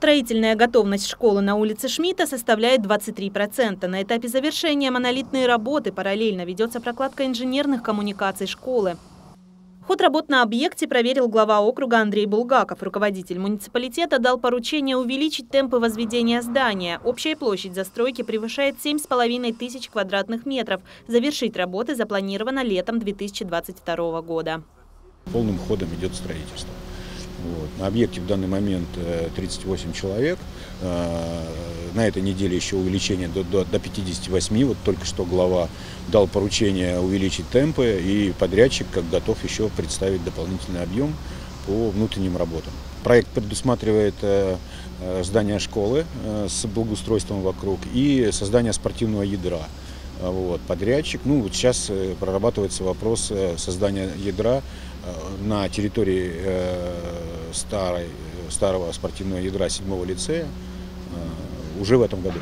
Строительная готовность школы на улице Шмидта составляет 23%. На этапе завершения монолитные работы, параллельно ведется прокладка инженерных коммуникаций школы. Ход работ на объекте проверил глава округа Андрей Булгаков. Руководитель муниципалитета дал поручение увеличить темпы возведения здания. Общая площадь застройки превышает 7500 квадратных метров. Завершить работы запланировано летом 2022 года. Полным ходом идет строительство. На объекте в данный момент 38 человек. На этой неделе еще увеличение до 58. Вот только что глава дал поручение увеличить темпы, и подрядчик готов еще представить дополнительный объем по внутренним работам. Проект предусматривает здание школы с благоустройством вокруг и создание спортивного ядра. Подрядчик. Вот сейчас прорабатывается вопрос создания ядра на территории старого спортивного ядра 7-го лицея уже в этом году.